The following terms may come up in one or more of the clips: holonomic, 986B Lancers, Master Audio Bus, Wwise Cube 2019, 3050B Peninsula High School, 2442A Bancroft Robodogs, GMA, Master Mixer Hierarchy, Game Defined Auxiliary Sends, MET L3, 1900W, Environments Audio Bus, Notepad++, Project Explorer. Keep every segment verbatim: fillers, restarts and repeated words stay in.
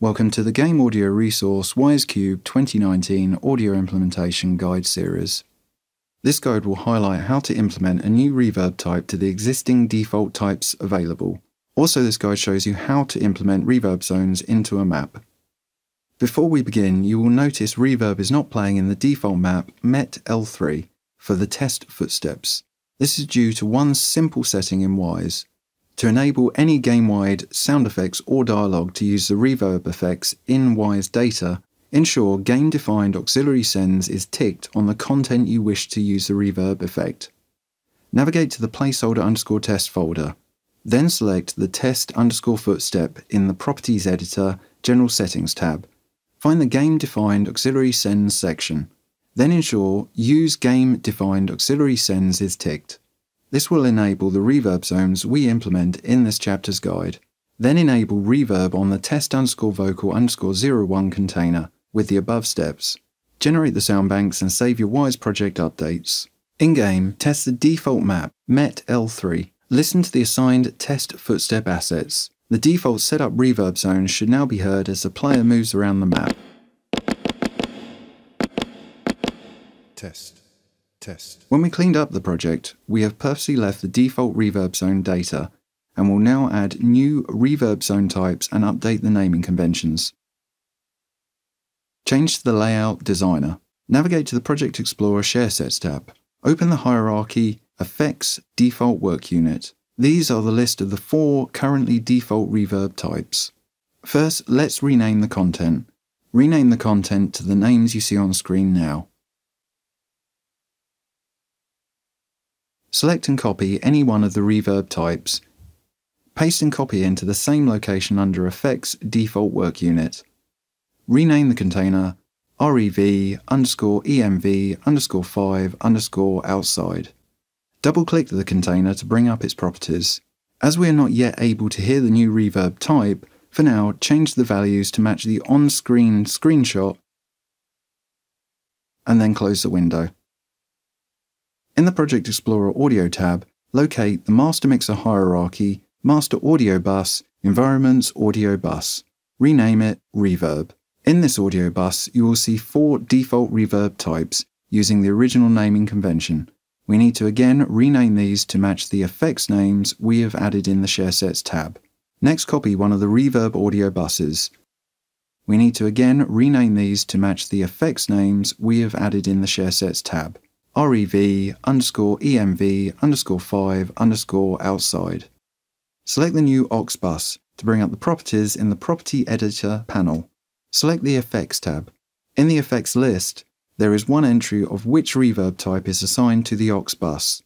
Welcome to the Game Audio Resource Wwise Cube twenty nineteen Audio Implementation Guide Series. This guide will highlight how to implement a new reverb type to the existing default types available. Also, this guide shows you how to implement reverb zones into a map. Before we begin, you will notice reverb is not playing in the default map M E T L three for the test footsteps. This is due to one simple setting in Wwise. To enable any game-wide sound effects or dialogue to use the reverb effects in Wwise data, ensure Game Defined Auxiliary Sends is ticked on the content you wish to use the reverb effect. Navigate to the placeholder underscore test folder. Then select the test underscore footstep in the Properties Editor General Settings tab. Find the Game Defined Auxiliary Sends section. Then ensure Use Game Defined Auxiliary Sends is ticked. This will enable the reverb zones we implement in this chapter's guide. Then enable reverb on the test underscore vocal underscore zero one container with the above steps. Generate the sound banks and save your Wwise project updates. In game, test the default map, M E T L three. Listen to the assigned test footstep assets. The default setup reverb zone should now be heard as the player moves around the map. Test. Test. When we cleaned up the project, we have purposely left the default reverb zone data and will now add new reverb zone types and update the naming conventions. Change to the Layout Designer. Navigate to the Project Explorer Share Sets tab. Open the hierarchy Effects Default Work Unit. These are the list of the four currently default reverb types. First, let's rename the content. Rename the content to the names you see on screen now. Select and copy any one of the reverb types. Paste and copy into the same location under Effects Default Work Unit. Rename the container Rev underscore Emv underscore five underscore outside. Double-click the container to bring up its properties. As we are not yet able to hear the new reverb type, for now change the values to match the on-screen screenshot and then close the window. In the Project Explorer Audio tab, locate the Master Mixer Hierarchy, Master Audio Bus, Environments Audio Bus. Rename it Reverb. In this audio bus, you will see four default reverb types using the original naming convention. We need to again rename these to match the effects names we have added in the Share Sets tab. Next, copy one of the reverb audio buses. We need to again rename these to match the effects names we have added in the Share Sets tab. Rev underscore Emv underscore five underscore outside. Select the new aux bus to bring up the properties in the Property Editor panel. Select the Effects tab. In the Effects list, there is one entry of which reverb type is assigned to the aux bus.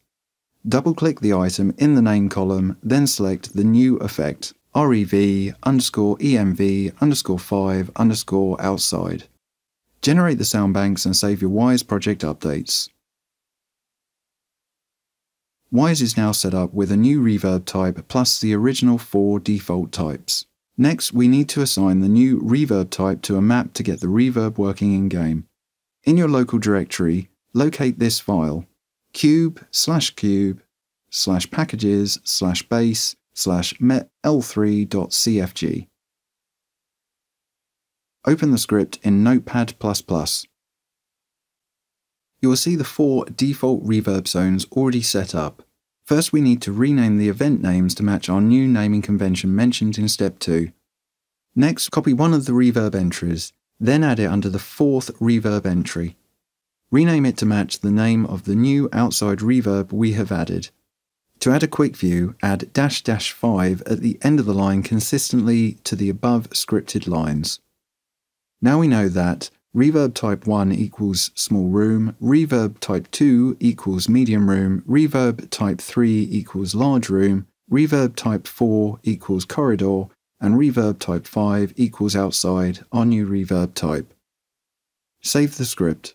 Double-click the item in the name column, then select the new effect, Rev underscore Emv underscore five underscore outside. Generate the sound banks and save your Wwise project updates. Wwise is now set up with a new reverb type plus the original four default types. Next, we need to assign the new reverb type to a map to get the reverb working in-game. In your local directory, locate this file, cube slash cube slash packages slash base slash met L three dot c f g. Open the script in Notepad plus plus. You will see the four default reverb zones already set up. First, we need to rename the event names to match our new naming convention mentioned in step two. Next, copy one of the reverb entries, then add it under the fourth reverb entry. Rename it to match the name of the new outside reverb we have added. To add a quick view, add dash dash five at the end of the line consistently to the above scripted lines. Now we know that reverb type one equals small room, reverb type two equals medium room, reverb type three equals large room, reverb type four equals corridor, and reverb type five equals outside, our new reverb type. Save the script.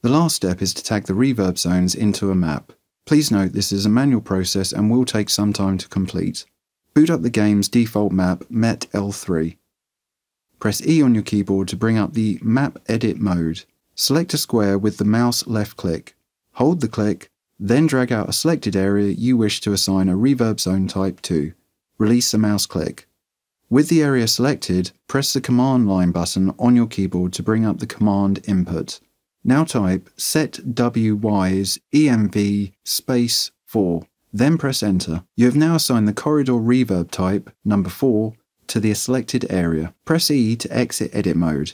The last step is to tag the reverb zones into a map. Please note this is a manual process and will take some time to complete. Boot up the game's default map, M E T L three. Press E on your keyboard to bring up the Map Edit mode. Select a square with the mouse left click. Hold the click, then drag out a selected area you wish to assign a reverb zone type to. Release the mouse click. With the area selected, press the command line button on your keyboard to bring up the command input. Now type set Wwise E M V space four, then press enter. You have now assigned the corridor reverb type, number four, to the selected area. Press E to exit edit mode.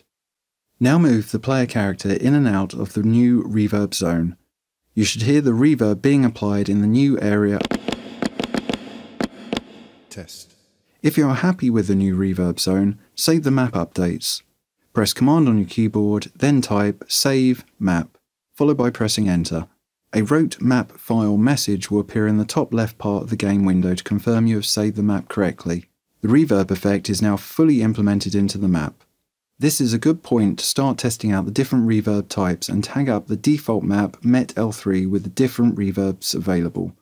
Now move the player character in and out of the new reverb zone. You should hear the reverb being applied in the new area. Test. If you are happy with the new reverb zone, save the map updates. Press command on your keyboard, then type save map, followed by pressing enter. A rote map file message will appear in the top left part of the game window to confirm you have saved the map correctly. The reverb effect is now fully implemented into the map. This is a good point to start testing out the different reverb types and tag up the default map M E T L three with the different reverbs available.